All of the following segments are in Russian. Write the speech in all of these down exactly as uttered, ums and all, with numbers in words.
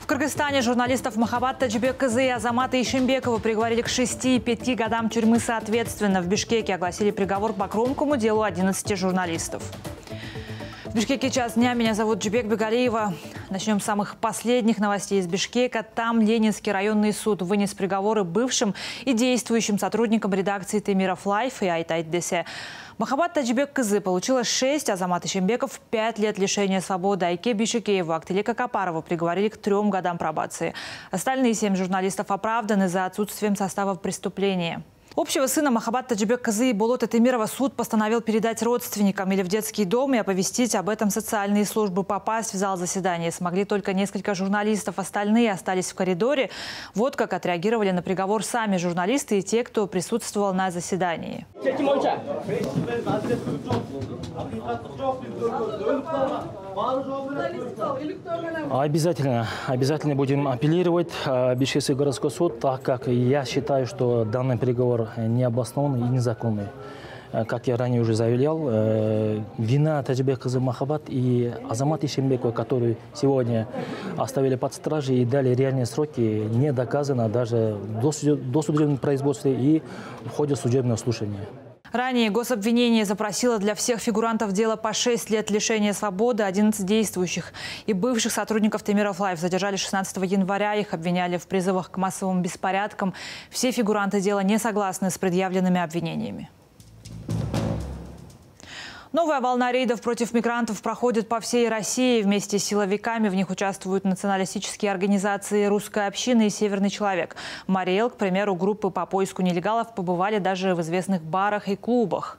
В Кыргызстане журналистов Махабат Тажибек кызы и Азамата Ишенбекова приговорили к шести и пяти годам тюрьмы соответственно. В Бишкеке огласили приговор по громкому делу одиннадцати журналистов. В Бишкеке час дня. Меня зовут Джибек Бегалиева. Начнем с самых последних новостей из Бишкека. Там Ленинский районный суд вынес приговоры бывшим и действующим сотрудникам редакции «Темиров Лайф» и «Айтайдесе». Махабат Тажибек кызы получила шесть, Азамат Ишенбеков – пять лет лишения свободы. Айке Бейшекееву, Актилека Капарова приговорили к трем годам пробации. Остальные семь журналистов оправданы за отсутствием состава преступления. Общего сына Махабат Тажибек кызы и Болота Темирова суд постановил передать родственникам или в детский дом и оповестить об этом социальные службы. Попасть в зал заседания смогли только несколько журналистов, остальные остались в коридоре. Вот как отреагировали на приговор сами журналисты и те, кто присутствовал на заседании. Обязательно, обязательно будем апеллировать в Бишкекский городской суд, так как я считаю, что данный приговор не обоснован и незаконный. Как я ранее уже заявлял, вина Тажибек кызы Махабат и Азамат Ишенбекова, которые сегодня оставили под стражей и дали реальные сроки, не доказана даже в досудебном производстве и в ходе судебного слушания. Ранее гособвинение запросило для всех фигурантов дела по шесть лет лишения свободы. одиннадцать действующих и бывших сотрудников «Темиров Лайф» задержали шестнадцатого января. Их обвиняли в призывах к массовым беспорядкам. Все фигуранты дела не согласны с предъявленными обвинениями. Новая волна рейдов против мигрантов проходит по всей России. Вместе с силовиками в них участвуют националистические организации «Русская община» и «Северный человек». Мариэл, к примеру, группы по поиску нелегалов побывали даже в известных барах и клубах.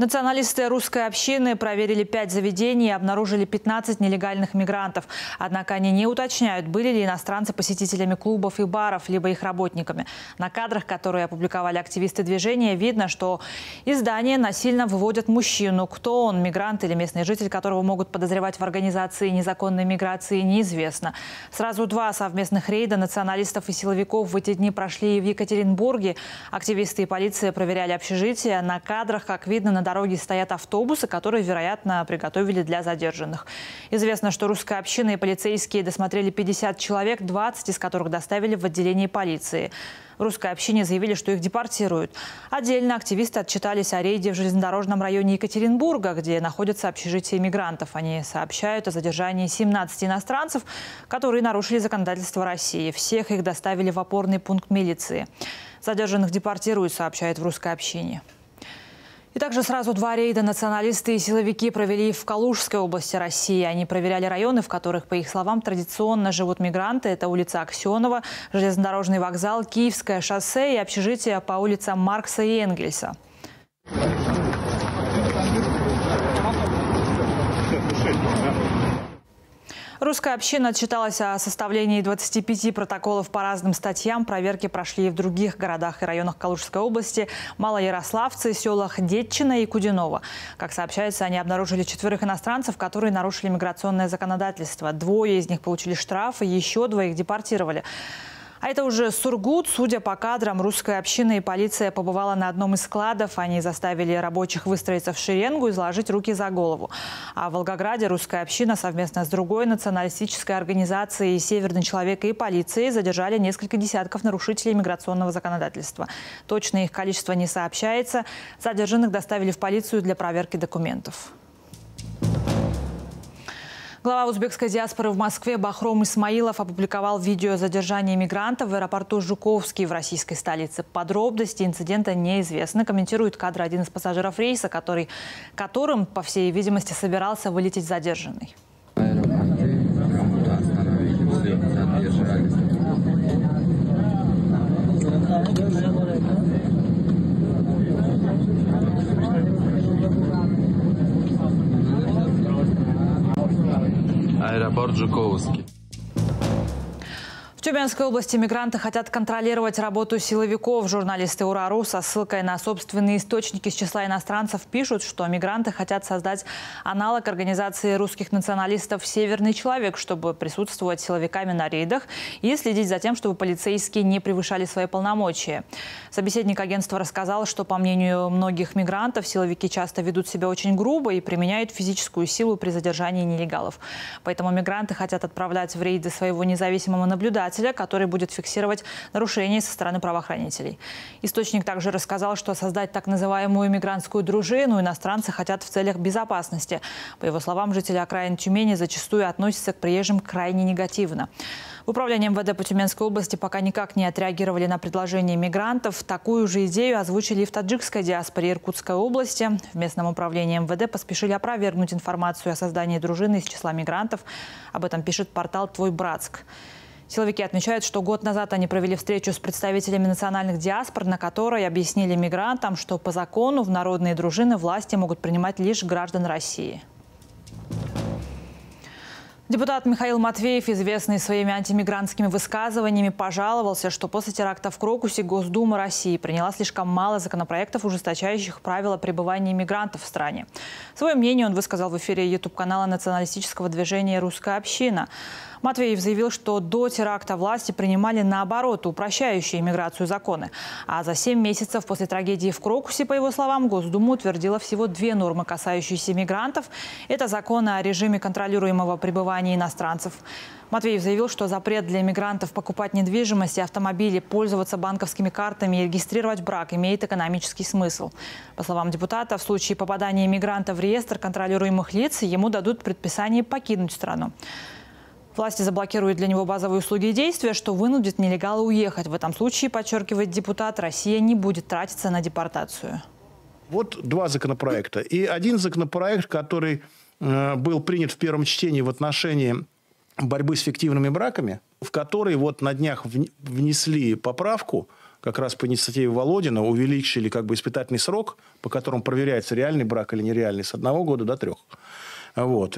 Националисты русской общины проверили пять заведений и обнаружили пятнадцать нелегальных мигрантов. Однако они не уточняют, были ли иностранцы посетителями клубов и баров, либо их работниками. На кадрах, которые опубликовали активисты движения, видно, что из здания насильно выводят мужчину. Кто он, мигрант или местный житель, которого могут подозревать в организации незаконной миграции, неизвестно. Сразу два совместных рейда националистов и силовиков в эти дни прошли и в Екатеринбурге. Активисты и полиция проверяли общежитие. На кадрах, как видно, на дороге стоят автобусы, которые, вероятно, приготовили для задержанных. Известно, что русская община и полицейские досмотрели пятьдесят человек, двадцать из которых доставили в отделение полиции. Русской общине заявили, что их депортируют. Отдельно активисты отчитались о рейде в железнодорожном районе Екатеринбурга, где находятся общежития мигрантов. Они сообщают о задержании семнадцати иностранцев, которые нарушили законодательство России. Всех их доставили в опорный пункт милиции. Задержанных депортируют, сообщает в русской общине. И также сразу два рейда националисты и силовики провели в Калужской области России. Они проверяли районы, в которых, по их словам, традиционно живут мигранты. Это улица Аксенова, железнодорожный вокзал, Киевское шоссе и общежитие по улицам Маркса и Энгельса. Русская община отчиталась о составлении двадцати пяти протоколов по разным статьям. Проверки прошли и в других городах и районах Калужской области, Малоярославце, селах Детчина и Кудиново. Как сообщается, они обнаружили четверых иностранцев, которые нарушили миграционное законодательство. Двое из них получили штрафы, еще двоих депортировали. А это уже Сургут. Судя по кадрам, русская община и полиция побывала на одном из складов. Они заставили рабочих выстроиться в шеренгу и заложить руки за голову. А в Волгограде русская община совместно с другой националистической организацией «Северный человек» и полицией задержали несколько десятков нарушителей миграционного законодательства. Точно их количество не сообщается. Задержанных доставили в полицию для проверки документов. Глава узбекской диаспоры в Москве Бахром Исмаилов опубликовал видео задержания мигрантов в аэропорту Жуковский в российской столице. Подробности инцидента неизвестны. Комментирует кадры один из пассажиров рейса, который, которым, по всей видимости, собирался вылететь задержанный. Аэропорт Жуковский. В Тюменской области мигранты хотят контролировать работу силовиков. Журналисты «Ура.Ру» со ссылкой на собственные источники с числа иностранцев пишут, что мигранты хотят создать аналог организации русских националистов «Северный человек», чтобы присутствовать силовиками на рейдах и следить за тем, чтобы полицейские не превышали свои полномочия. Собеседник агентства рассказал, что, по мнению многих мигрантов, силовики часто ведут себя очень грубо и применяют физическую силу при задержании нелегалов. Поэтому мигранты хотят отправлять в рейды своего независимого наблюдателя, который будет фиксировать нарушения со стороны правоохранителей. Источник также рассказал, что создать так называемую мигрантскую дружину иностранцы хотят в целях безопасности. По его словам, жители окраин Тюмени зачастую относятся к приезжим крайне негативно. В управлении МВД по Тюменской области пока никак не отреагировали на предложение мигрантов. Такую же идею озвучили и в таджикской диаспоре Иркутской области. В местном управлении МВД поспешили опровергнуть информацию о создании дружины из числа мигрантов. Об этом пишет портал «Твой братск». Силовики отмечают, что год назад они провели встречу с представителями национальных диаспор, на которой объяснили мигрантам, что по закону в народные дружины власти могут принимать лишь граждан России. Депутат Михаил Матвеев, известный своими антимигрантскими высказываниями, пожаловался, что после теракта в Крокусе Госдума России приняла слишком мало законопроектов, ужесточающих правила пребывания мигрантов в стране. Свое мнение он высказал в эфире ютуб-канала националистического движения «Русская община». Матвеев заявил, что до теракта власти принимали, наоборот, упрощающие миграцию законы. А за семь месяцев после трагедии в Крокусе, по его словам, Госдума утвердила всего две нормы, касающиеся мигрантов. Это законы о режиме контролируемого пребывания иностранцев. Матвеев заявил, что запрет для мигрантов покупать недвижимость и автомобили, пользоваться банковскими картами и регистрировать брак имеет экономический смысл. По словам депутата, в случае попадания мигранта в реестр контролируемых лиц ему дадут предписание покинуть страну. Власти заблокируют для него базовые услуги и действия, что вынудит нелегала уехать. В этом случае, подчеркивает депутат, Россия не будет тратиться на депортацию. Вот два законопроекта. И один законопроект, который был принят в первом чтении в отношении борьбы с фиктивными браками, в который вот на днях внесли поправку, как раз по инициативе Володина, увеличили как бы испытательный срок, по которому проверяется реальный брак или нереальный, с одного года до трех. Вот.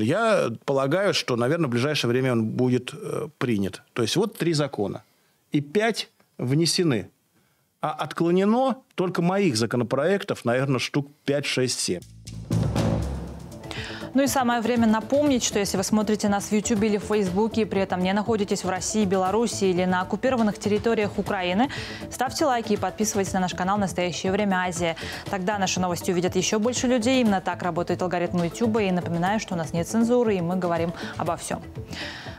Я полагаю, что, наверное, в ближайшее время он будет принят. То есть вот три закона. И пять внесены. А отклонено только моих законопроектов, наверное, штук пять, шесть, семь. Ну и самое время напомнить, что если вы смотрите нас в ютубе или в фейсбуке и при этом не находитесь в России, Беларуси или на оккупированных территориях Украины, ставьте лайки и подписывайтесь на наш канал «Настоящее время Азия». Тогда наши новости увидят еще больше людей. Именно так работает алгоритм ютуба. И напоминаю, что у нас нет цензуры и мы говорим обо всем.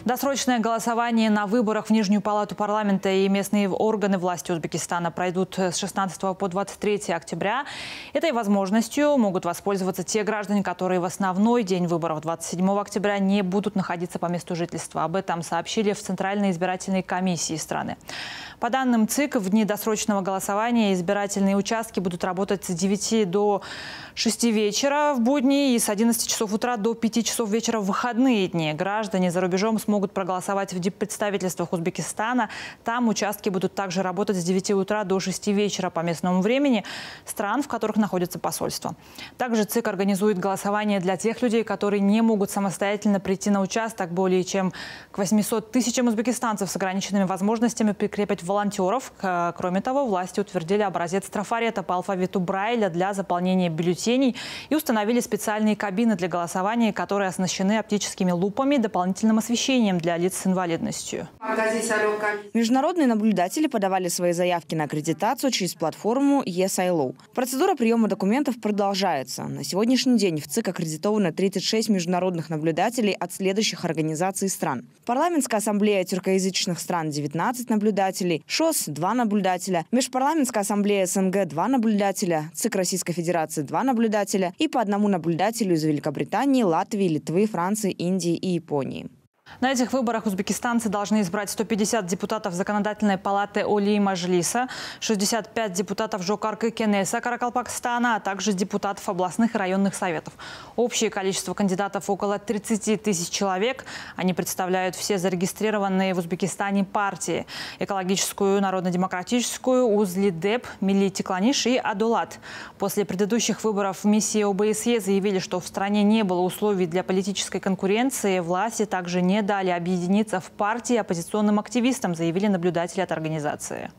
Досрочное голосование на выборах в Нижнюю палату парламента и местные органы власти Узбекистана пройдут с шестнадцатого по двадцать третье октября. Этой возможностью могут воспользоваться те граждане, которые в основной день выборов двадцать седьмого октября не будут находиться по месту жительства. Об этом сообщили в Центральной избирательной комиссии страны. По данным ЦИК, в дни досрочного голосования избирательные участки будут работать с девяти до шести вечера в будни и с одиннадцати часов утра до пяти часов вечера в выходные дни. Граждане за рубежом смогут могут проголосовать в диппредставительствах Узбекистана. Там участки будут также работать с девяти утра до шести вечера по местному времени стран, в которых находятся посольства. Также ЦИК организует голосование для тех людей, которые не могут самостоятельно прийти на участок. Более чем к восьмисот тысячам узбекистанцев с ограниченными возможностями прикрепят волонтеров. Кроме того, власти утвердили образец трафарета по алфавиту Брайля для заполнения бюллетеней и установили специальные кабины для голосования, которые оснащены оптическими лупами и дополнительным освещением для лиц с инвалидностью. Международные наблюдатели подавали свои заявки на аккредитацию через платформу Yes.ай эл оу. Процедура приема документов продолжается. На сегодняшний день в ЦИК аккредитовано тридцать шесть международных наблюдателей от следующих организаций стран. Парламентская ассамблея тюркоязычных стран – девятнадцать наблюдателей, ШОС – два наблюдателя, Межпарламентская ассамблея СНГ – два наблюдателя, ЦИК Российской Федерации – два наблюдателя и по одному наблюдателю из Великобритании, Латвии, Литвы, Франции, Индии и Японии. На этих выборах узбекистанцы должны избрать сто пятьдесят депутатов законодательной палаты Оли и Мажлиса, шестьдесят пять депутатов Жокарги Кенеса Каракалпакстана, а также депутатов областных и районных советов. Общее количество кандидатов около тридцати тысяч человек. Они представляют все зарегистрированные в Узбекистане партии – экологическую, народно-демократическую, Узлидеп, Мили Тикланиш и Адулад. После предыдущих выборов в миссии ОБСЕ заявили, что в стране не было условий для политической конкуренции, власти также не не дали объединиться в партии оппозиционным активистам, заявили наблюдатели от организации.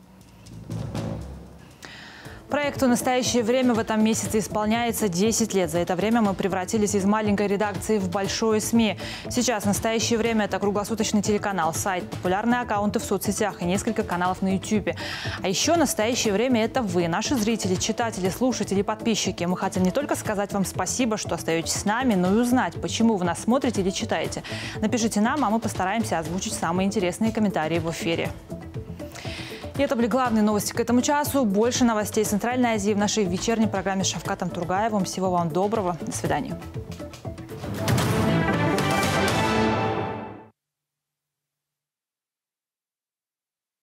Проекту «Настоящее время» в этом месяце исполняется десять лет. За это время мы превратились из маленькой редакции в большое СМИ. Сейчас «Настоящее время» – это круглосуточный телеканал, сайт, популярные аккаунты в соцсетях и несколько каналов на ютубе. А еще «Настоящее время» – это вы, наши зрители, читатели, слушатели, подписчики. Мы хотим не только сказать вам спасибо, что остаетесь с нами, но и узнать, почему вы нас смотрите или читаете. Напишите нам, а мы постараемся озвучить самые интересные комментарии в эфире. И это были главные новости к этому часу. Больше новостей Центральной Азии в нашей вечерней программе с Шавкатом Тургаевым. Всего вам доброго. До свидания.